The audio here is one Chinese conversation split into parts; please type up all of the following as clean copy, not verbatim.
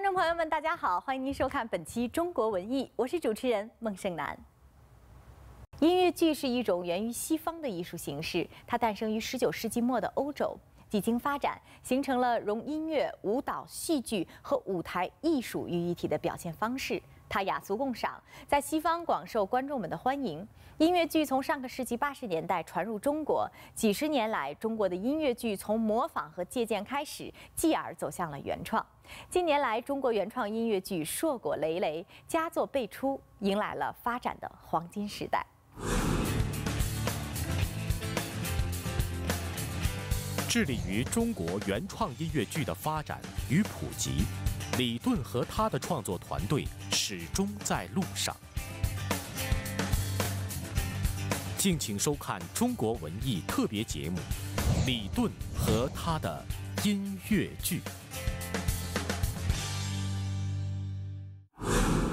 观众朋友们，大家好，欢迎您收看本期《中国文艺》，我是主持人孟盛楠。音乐剧是一种源于西方的艺术形式，它诞生于19世纪末的欧洲，几经发展，形成了融音乐、舞蹈、戏剧和舞台艺术于一体的表现方式。 它雅俗共赏，在西方广受观众们的欢迎。音乐剧从上个世纪80年代传入中国，几十年来，中国的音乐剧从模仿和借鉴开始，继而走向了原创。近年来，中国原创音乐剧硕果累累，佳作辈出，迎来了发展的黄金时代。致力于中国原创音乐剧的发展与普及。 李顿和他的创作团队始终在路上。敬请收看《中国文艺》特别节目《李顿和他的音乐剧》。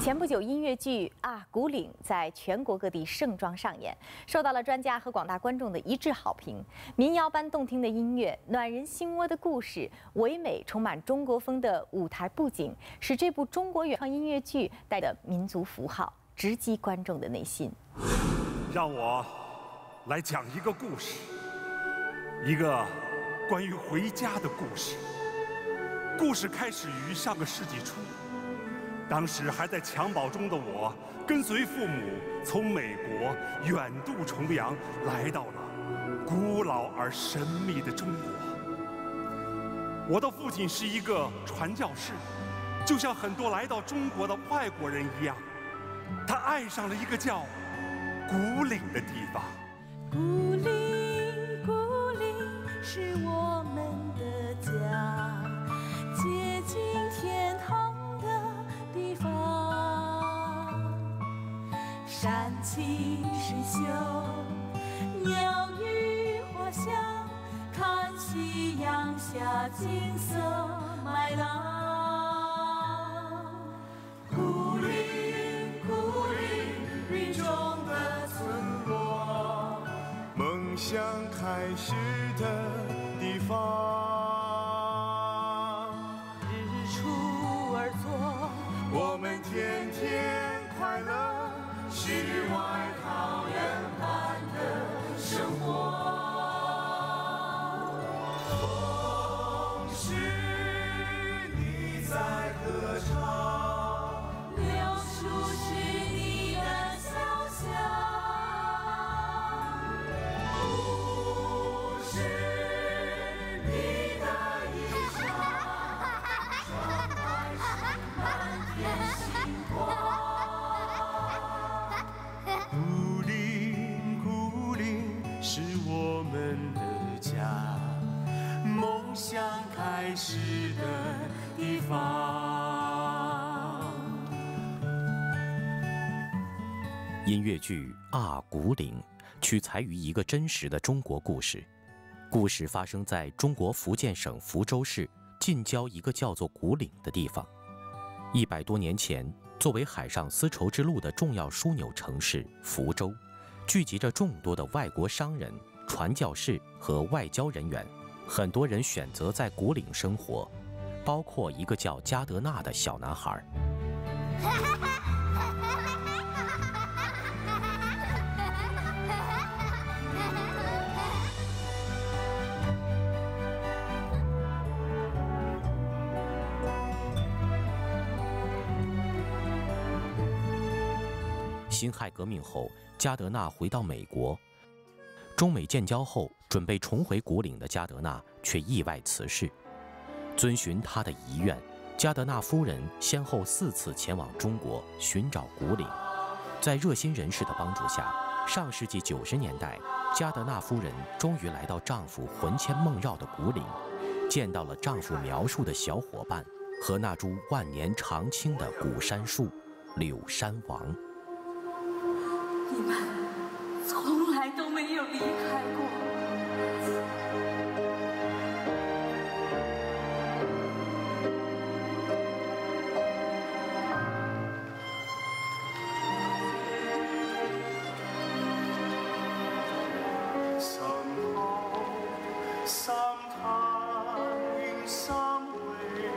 前不久，音乐剧《啊古岭》在全国各地盛装上演，受到了专家和广大观众的一致好评。民谣般动听的音乐，暖人心窝的故事，唯美充满中国风的舞台布景，使这部中国原创音乐剧带着民族符号直击观众的内心。让我来讲一个故事，一个关于回家的故事。故事开始于上个世纪初。 当时还在襁褓中的我，跟随父母从美国远渡重洋，来到了古老而神秘的中国。我的父亲是一个传教士，就像很多来到中国的外国人一样，他爱上了一个叫古岭的地方。古岭，古岭是我们的家，接近天堂。 山清水秀，鸟语花香，看夕阳下景色麦浪。古岭，古岭，林中的村落，梦想开始的地方。日出而作，我们天天快乐。 世外桃源般的生活，风是你在歌唱，柳树是你的肖像，雾是你的衣裳，窗外是满天星光。 梦想开始的地方。音乐剧《啊古岭》取材于一个真实的中国故事，故事发生在中国福建省福州市近郊一个叫做古岭的地方。100多年前，作为海上丝绸之路的重要枢纽城市福州，聚集着众多的外国商人、传教士和外交人员。 很多人选择在古岭生活，包括一个叫加德纳的小男孩。辛亥革命后，加德纳回到美国。 中美建交后，准备重回古岭的加德纳却意外辞世。遵循他的遗愿，加德纳夫人先后4次前往中国寻找古岭。在热心人士的帮助下，上世纪90年代，加德纳夫人终于来到丈夫魂牵梦绕的古岭，见到了丈夫描述的小伙伴和那株万年常青的古杉树——柳山王。你们。 从来都没有离开过。Sometime in some way.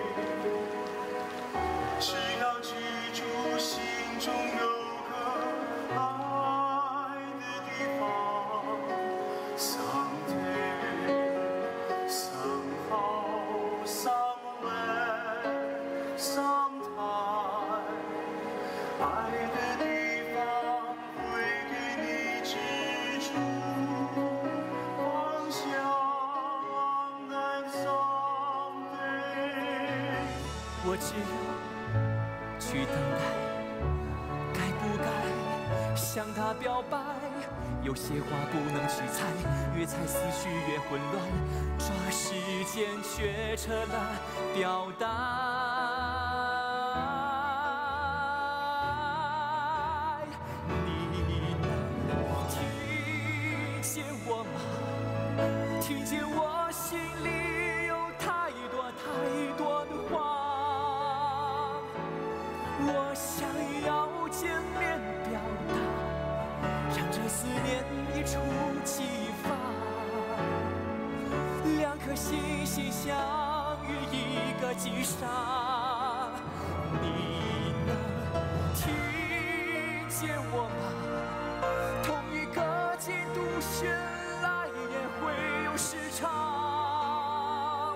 我只有去等待，该不该向他表白？有些话不能去猜，越猜思绪越混乱，抓时间却扯烂表达。你能听见我吗？听见我心里有太多太多的话。 思念一触即发，两颗心相遇，一个击杀。你能听见我吗？同一个季度绚烂也会有时差。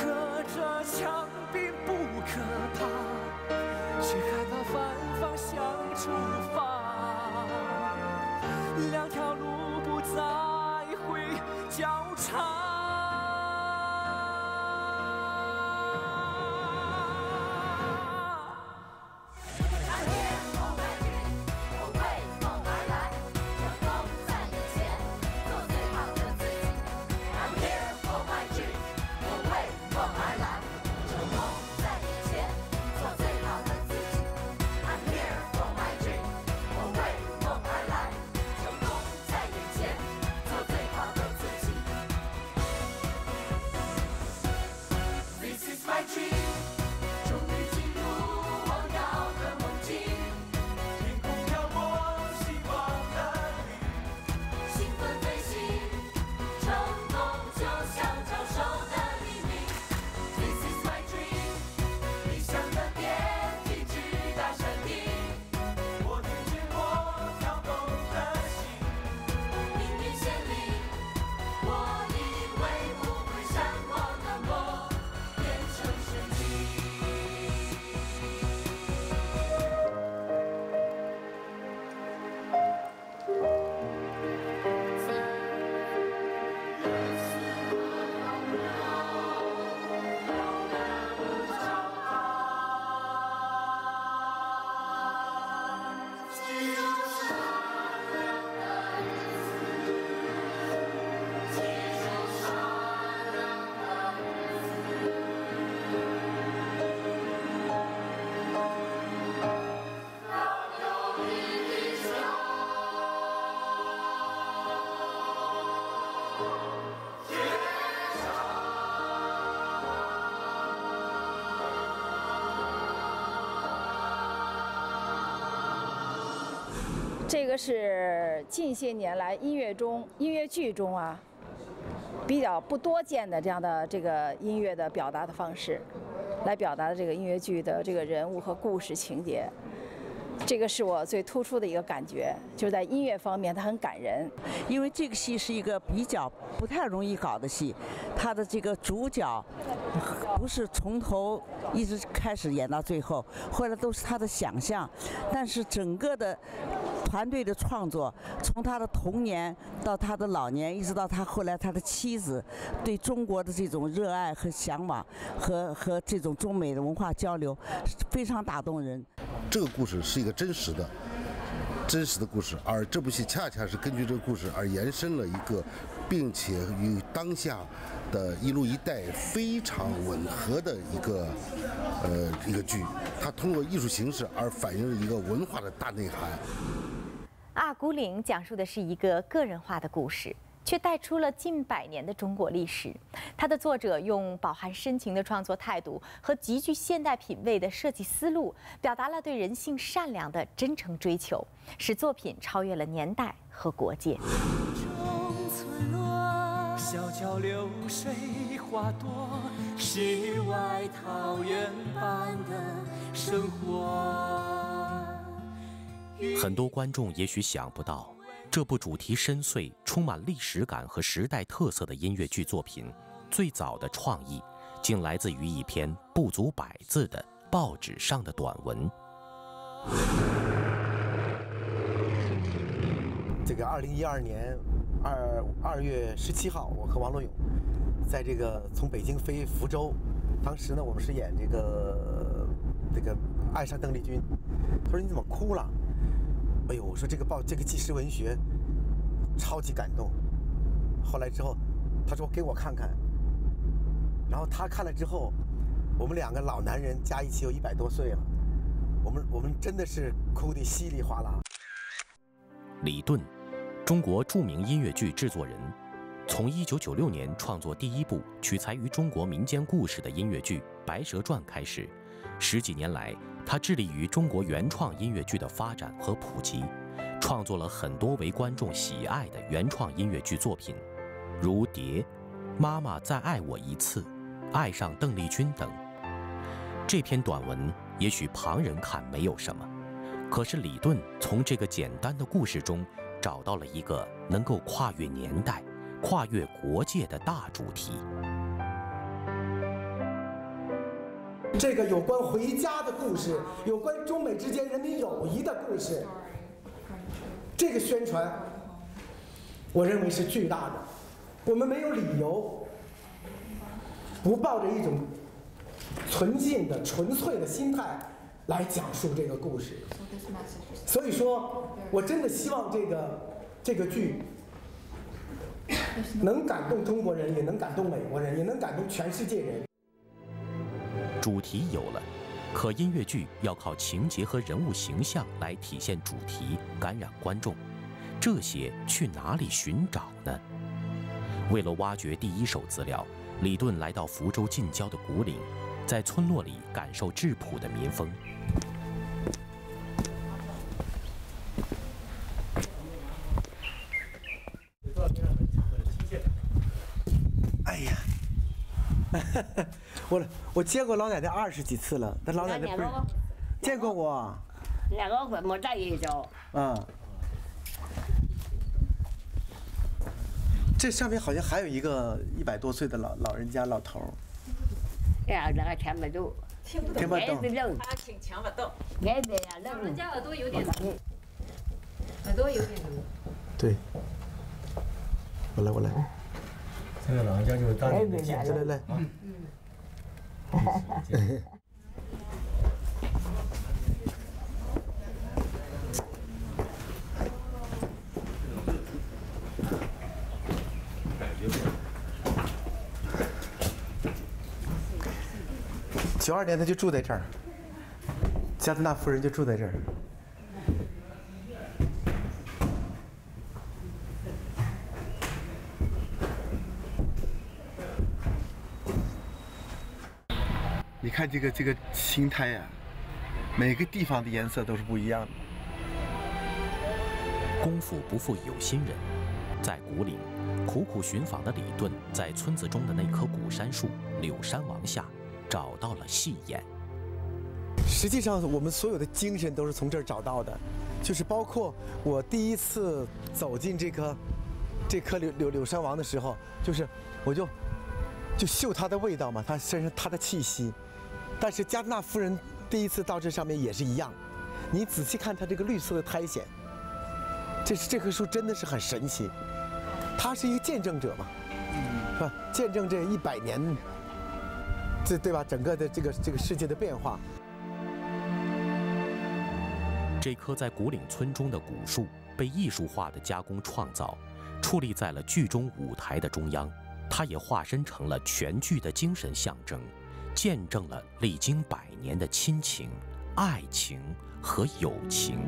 隔着墙并不可怕，却害怕反方向出发。 两条路不再会交叉。我的爱恋，我爱你，我为梦而来，成功在眼前，做最好的自己。I'm here for my dream， 我为梦而来，成功在眼前，做最好的自己。I'm here for my dream， 我为梦而来。 My dream， 终于进入我要的梦境。天空飘过希望的云，兴奋飞行，成功就像招手的黎明。This is my dream， 理想的电梯直达山顶。我听见我跳动的心，命运显灵，我以为不会闪光的梦。 这个是近些年来音乐剧中啊，比较不多见的这样的这个音乐的表达的方式，来表达的这个音乐剧的这个人物和故事情节。这个是我最突出的一个感觉，就是在音乐方面它很感人。因为这个戏是一个比较不太容易搞的戏，它的这个主角不是从头一直开始演到最后，后来都是他的想象，但是整个的。 团队的创作，从他的童年到他的老年，一直到他后来他的妻子对中国的这种热爱和向往，和这种中美的文化交流，非常打动人。这个故事是一个真实的故事，而这部戏恰恰是根据这个故事而延伸了一个，并且与当下的一路一带非常吻合的一个剧。它通过艺术形式而反映了一个文化的大内涵。 阿古岭讲述的是一个个人化的故事，却带出了近100年的中国历史。它的作者用饱含深情的创作态度和极具现代品味的设计思路，表达了对人性善良的真诚追求，使作品超越了年代和国界。中村落，小桥流水花朵，世外桃源般的生活。 很多观众也许想不到，这部主题深邃、充满历史感和时代特色的音乐剧作品，最早的创意竟来自于一篇不足100字的报纸上的短文。这个2012年2月17号，我和王洛勇在这个从北京飞福州，当时呢，我们是演这个爱上邓丽君。他说你怎么哭了？哎呦，我说这个纪实文学超级感动。后来之后，他说给我看看。然后他看了之后，我们两个老男人加一起有100多岁了，我们真的是哭得稀里哗啦。李顿，中国著名音乐剧制作人，从1996年创作第一部取材于中国民间故事的音乐剧《白蛇传》开始，10几年来，他致力于中国原创音乐剧的发展和普及，创作了很多为观众喜爱的原创音乐剧作品，如《蝶》《妈妈再爱我一次》《爱上邓丽君》等。这篇短文也许旁人看没有什么，可是李顿从这个简单的故事中找到了一个能够跨越年代、跨越国界的大主题。这个有关回家的故事，有关中美之间人民友谊的故事，这个宣传，我认为是巨大的。我们没有理由不抱着一种纯净的、纯粹的心态来讲述这个故事。所以说，我真的希望这个剧能感动中国人，也能感动美国人，也能感动全世界人。主题有了，可音乐剧要靠情节和人物形象来体现主题，感染观众。这些去哪里寻找呢？为了挖掘第一手资料，李顿来到福州近郊的古岭，在村落里感受质朴的民风。我见过老奶奶20几次了，但老奶奶不是见过我。两个回没在一周。嗯。这上面好像还有一个100多岁的老人家老头。哎呀，那个全不动，听不懂，他挺全不动。哎呀，老人家耳朵有点聋，耳朵有点聋。对。我来。这个老人家就是当年的记者。来。92年他就住在这儿，加德纳夫人就住在这儿。你看这个青苔呀，每个地方的颜色都是不一样的。功夫不负有心人，在古岭苦苦寻访的李顿，在村子中的那棵古杉树柳山王下，找到了戏眼。实际上，我们所有的精神都是从这儿找到的，就是包括我第一次走进这棵柳山王的时候，就是我就嗅它的味道嘛，它身上它的气息。但是加德纳夫人第一次到这上面也是一样，你仔细看它这个绿色的苔藓，这棵树真的是很神奇，它是一个见证者嘛，是吧？见证这100年，这对吧？整个的这个世界的变化。这棵在古岭村中的古树被艺术化的加工创造，矗立在了剧中舞台的中央，它也化身成了全剧的精神象征。见证了历经100年的亲情、爱情和友情。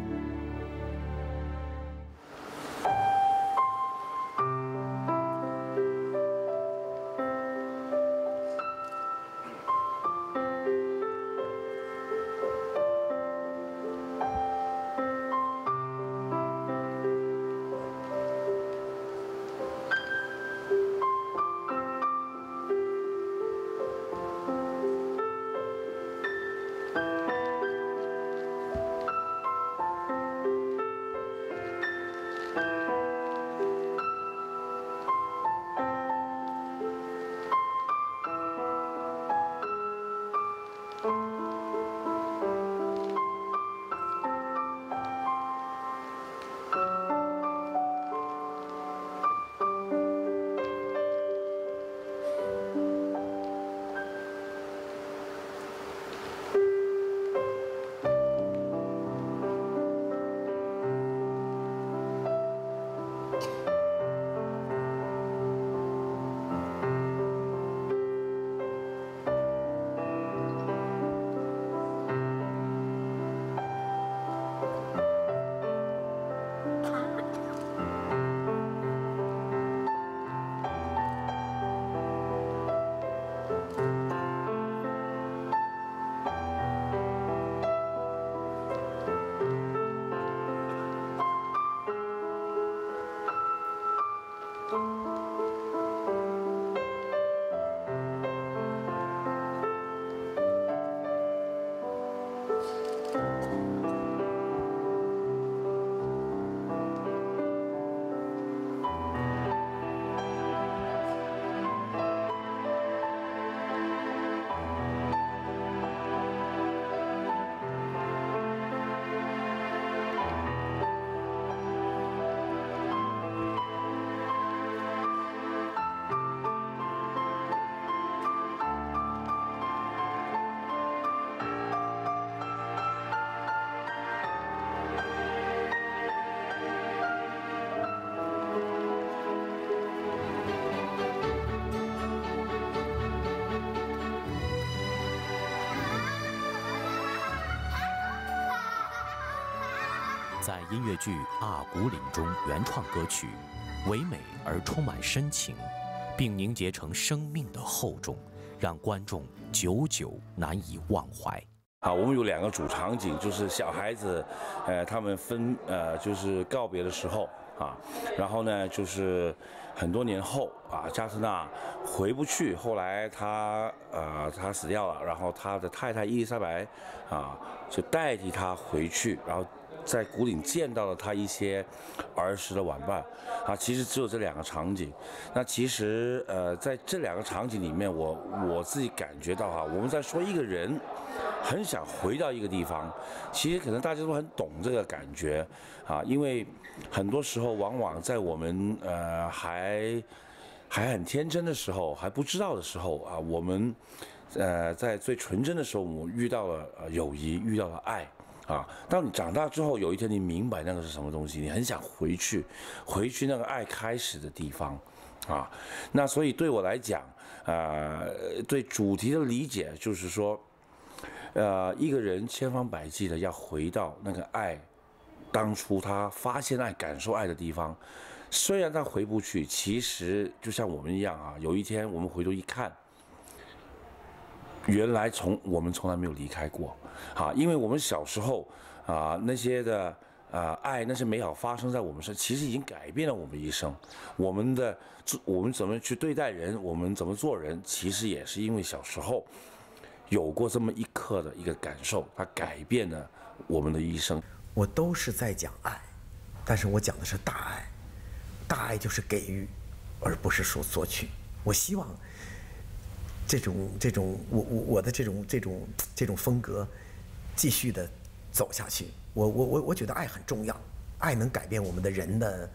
在音乐剧《阿古岭》中，原创歌曲唯美而充满深情，并凝结成生命的厚重，让观众久久难以忘怀。好，我们有两个主场景，就是小孩子，他们就是告别的时候啊，然后呢，就是很多年后啊，加特纳回不去，后来他死掉了，然后他的太太伊丽莎白啊，就代替他回去，然后。 在古岭见到了他一些儿时的玩伴啊，其实只有这两个场景。那其实在这两个场景里面，我自己感觉到哈，我们在说一个人很想回到一个地方，其实可能大家都很懂这个感觉啊，因为很多时候往往在我们还很天真的时候，还不知道的时候啊，我们在最纯真的时候，我们遇到了友谊，遇到了爱。 啊，当你长大之后，有一天你明白那个是什么东西，你很想回去那个爱开始的地方，啊，那所以对我来讲，对主题的理解就是说，一个人千方百计的要回到那个爱，当初他发现爱、感受爱的地方，虽然他回不去，其实就像我们一样啊，有一天我们回头一看。 原来我们从来没有离开过，啊，因为我们小时候啊那些的爱那些美好发生在我们身，其实已经改变了我们一生。我们怎么去对待人，我们怎么做人，其实也是因为小时候有过这么一刻的一个感受，它改变了我们的一生。我都是在讲爱，但是我讲的是大爱，大爱就是给予，而不是说索取。我希望。 这种我的这种风格，继续的走下去。我觉得爱很重要，爱能改变我们的人的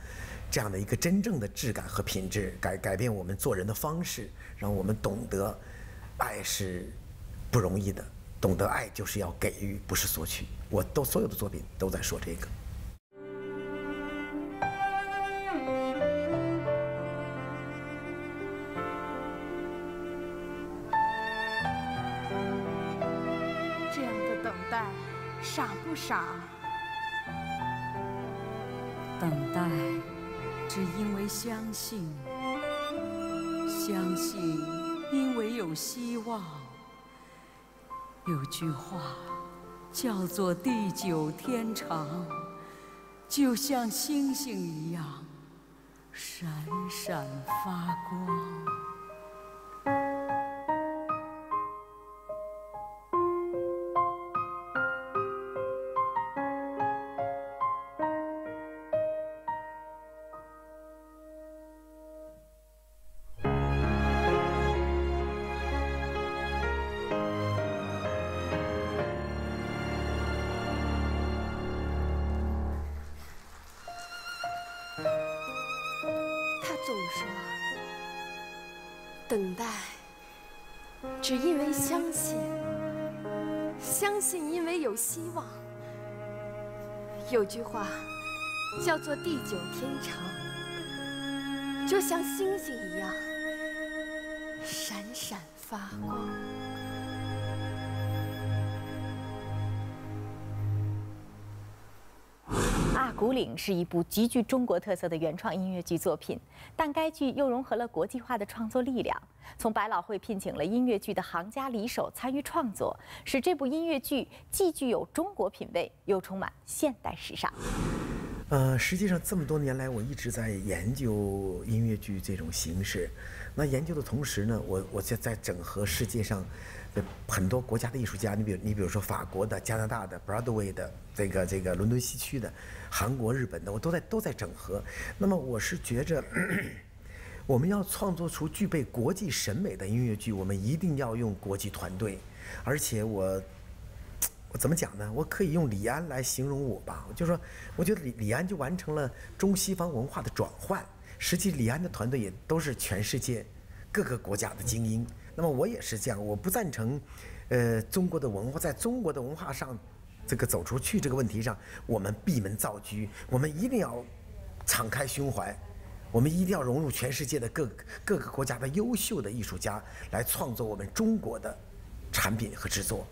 这样的一个真正的质感和品质，改变我们做人的方式，让我们懂得爱是不容易的，懂得爱就是要给予，不是索取。我所有的作品都在说这个。 傻不傻？等待，只因为相信；相信，因为有希望。有句话叫做“地久天长”，就像星星一样闪闪发光。 总说，等待，只因为相信；相信因为有希望。有句话叫做“地久天长”，就像星星一样闪闪发光。《阿古岭》是一部极具中国特色的原创音乐剧作品，但该剧又融合了国际化的创作力量。从百老汇聘请了音乐剧的行家里手参与创作，使这部音乐剧既具有中国品味，又充满现代时尚。实际上这么多年来，我一直在研究音乐剧这种形式。那研究的同时呢，我在整合世界上很多国家的艺术家，你比如说法国的、加拿大的、Broadway 的、这个伦敦西区的、韩国、日本的，我都在整合。那么我是觉着，我们要创作出具备国际审美的音乐剧，我们一定要用国际团队，而且我怎么讲呢？我可以用李安来形容我吧，就说我觉得李安就完成了中西方文化的转换。实际李安的团队也都是全世界各个国家的精英。那么我也是这样，我不赞成，中国的文化在中国的文化上，这个走出去这个问题上，我们闭门造车，我们一定要敞开胸怀，我们一定要融入全世界的各个国家的优秀的艺术家来创作我们中国的产品和制作。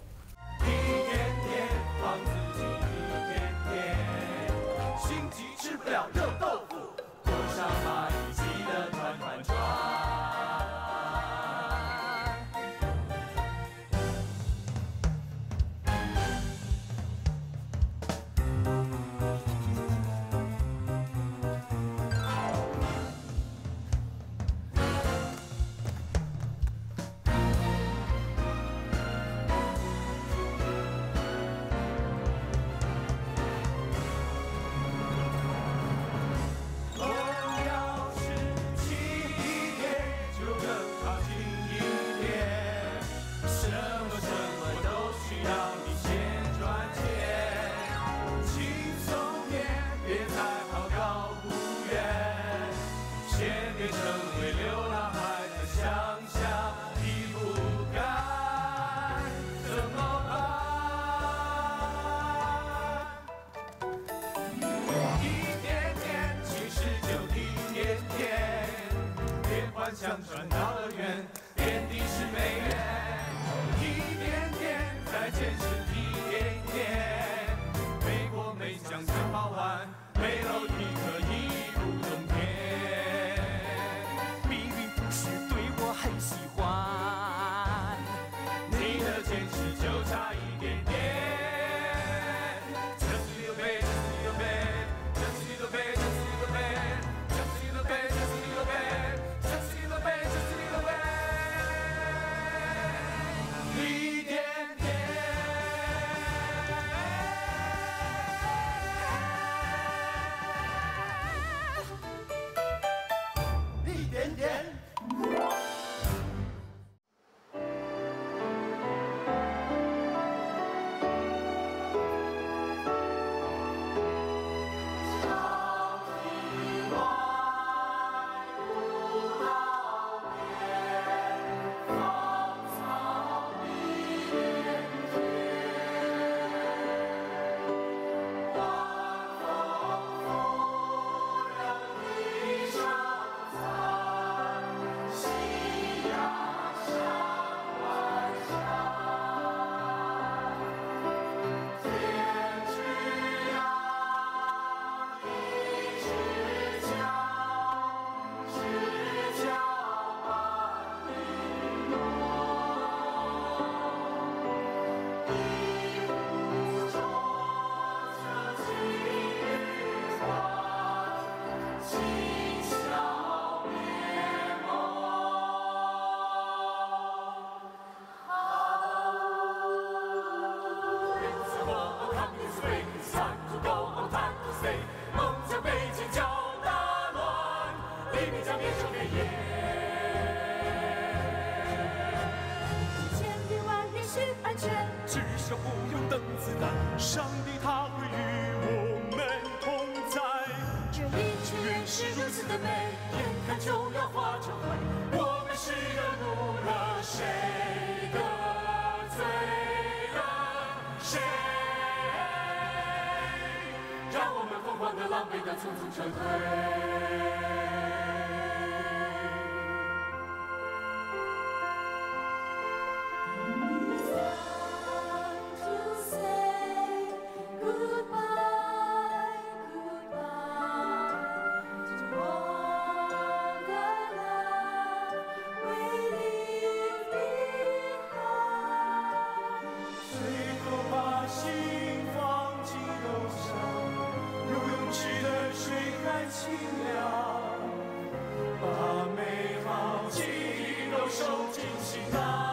想传达的远，点滴是美元，一点点，再见是一点点，每国每项千包万，每楼一刻一不冬天。命运不是对我很喜欢，你的坚持就差一点点。 把美好记忆都收进行囊。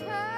长。